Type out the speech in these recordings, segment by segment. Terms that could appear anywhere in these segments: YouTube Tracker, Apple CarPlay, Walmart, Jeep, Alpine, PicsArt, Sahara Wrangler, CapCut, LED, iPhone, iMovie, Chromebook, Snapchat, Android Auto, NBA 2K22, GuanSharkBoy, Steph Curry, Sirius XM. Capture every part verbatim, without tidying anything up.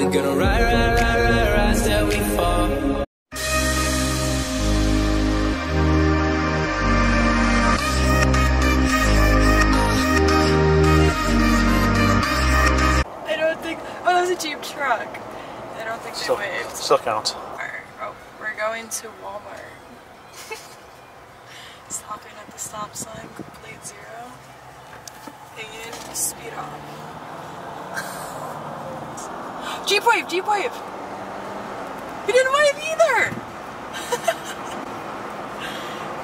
We're gonna ride, ride, ride, ride, ride till we fall. I don't think, oh, that was a Jeep truck. I don't think they waved. Still counts. Oh, we're going to Walmart. Stopping at the stop sign, complete zero, and speed off. Jeep wave, Jeep wave! He didn't wave either! I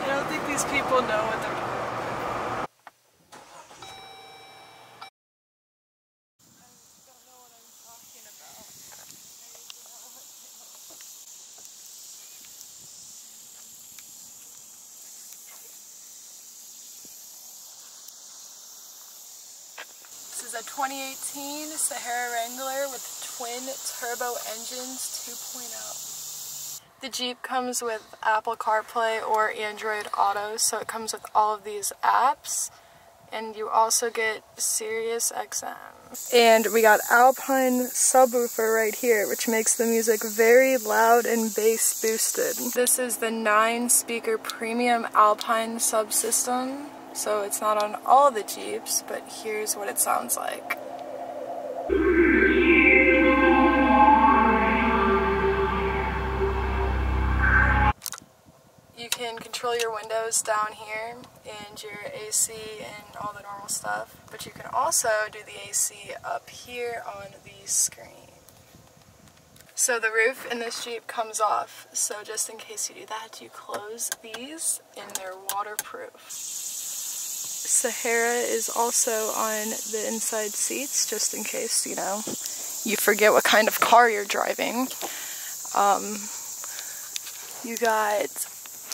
don't think these people know what they're doing. This is a twenty eighteen Sahara Wrangler with twin turbo engines two point oh. The Jeep comes with Apple CarPlay or Android Auto, so it comes with all of these apps. And you also get Sirius X M. And we got Alpine subwoofer right here, which makes the music very loud and bass boosted. This is the nine speaker premium Alpine subsystem. So it's not on all the Jeeps, but here's what it sounds like. You can control your windows down here and your A C and all the normal stuff, but you can also do the A C up here on the screen. So the roof in this Jeep comes off, so just in case you do that, you close these and they're waterproof. Sahara is also on the inside seats, just in case, you know, you forget what kind of car you're driving. Um, you got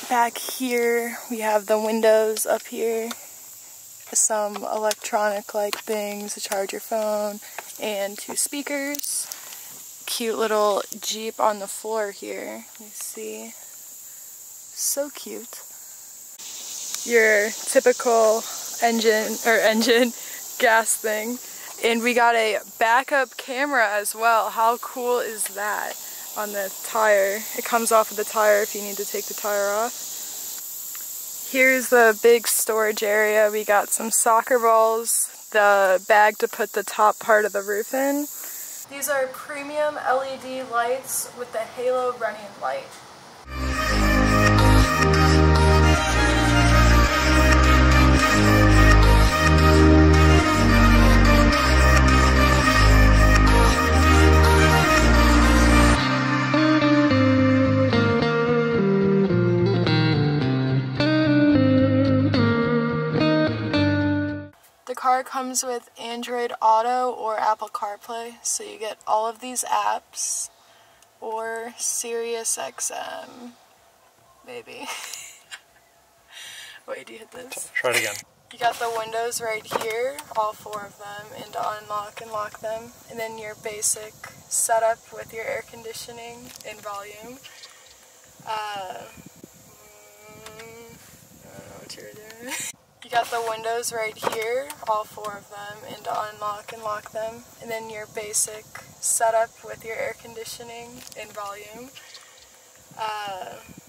back here, we have the windows up here, some electronic-like things to charge your phone, and two speakers. Cute little Jeep on the floor here, you see, so cute. Your typical engine or engine gas thing, and we got a backup camera as well. How cool is that? On the tire, it comes off of the tire if you need to take the tire off. Here's the big storage area. We got some soccer balls, the bag to put the top part of the roof in. These are premium L E D lights with the halo running light. The car comes with Android Auto or Apple CarPlay, so you get all of these apps, or Sirius X M, maybe. Wait, do you hit this? Try it again. You got the windows right here, all four of them, and to unlock and lock them, and then your basic setup with your air conditioning and volume. Uh, I don't know what you're doing. You got the windows right here, all four of them, and to unlock and lock them, and then your basic setup with your air conditioning and volume. Uh,